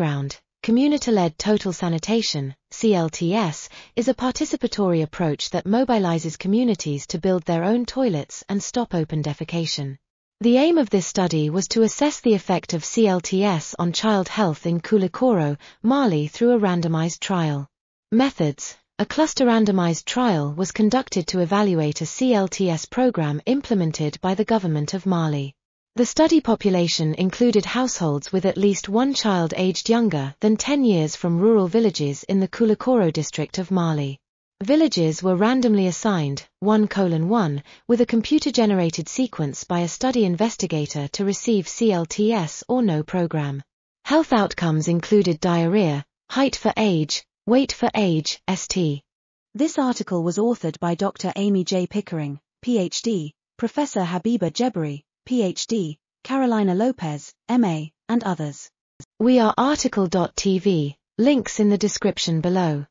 background, community-led total sanitation, CLTS, is a participatory approach that mobilizes communities to build their own toilets and stop open defecation. The aim of this study was to assess the effect of CLTS on child health in Koulikoro, Mali through a randomized trial. Methods. A cluster randomized trial was conducted to evaluate a CLTS program implemented by the government of Mali. The study population included households with at least one child aged younger than 10 years from rural villages in the Koulikoro district of Mali. Villages were randomly assigned, 1:1, with a computer-generated sequence by a study investigator to receive CLTS or no program. Health outcomes included diarrhea, height for age, weight for age, st. This article was authored by Dr. Amy J. Pickering, Ph.D., Professor Habiba Djebbari, Ph.D., Carolina Lopez, M.A., and others. We are RTCL.TV, links in the description below.